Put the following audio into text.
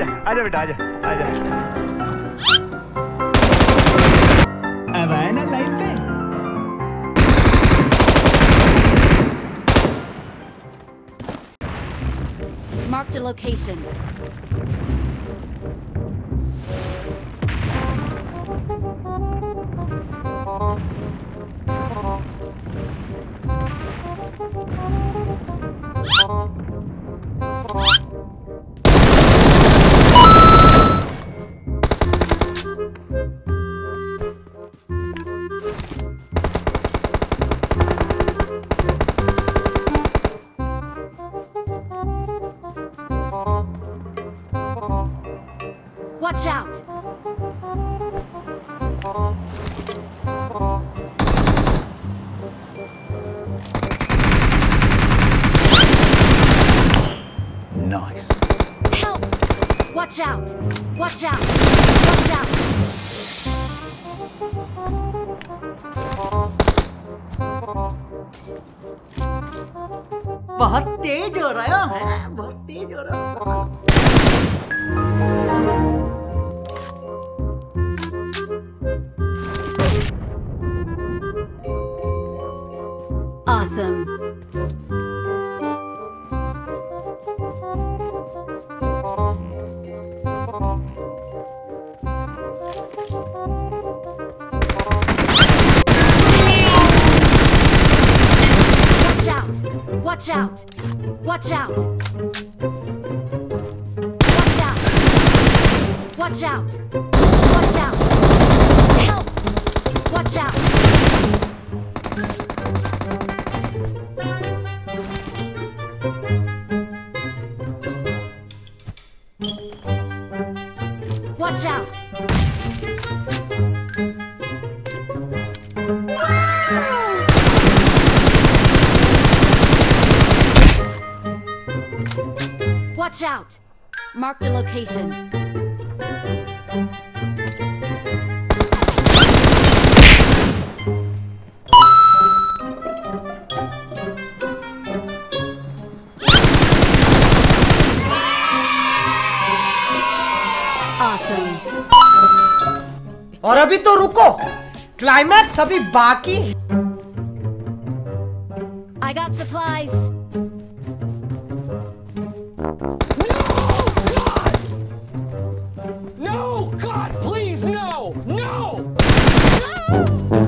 आजा आजा बेटा आजा आजा। अब आया ना लाइन पे। Marked a location. Watch out! Nice. Help! Watch out! Watch out! Watch out! बहुत तेज हो रहा है, बहुत तेज हो रहा है। Awesome. Watch out! Watch out! Watch out! Watch out! Watch out! Watch out! Help! Watch out! Watch out! Watch out! Marked a location. और अभी तो रुको, क्लाइमैक्स अभी बाकी। I got supplies. No, God, please, no, no, no.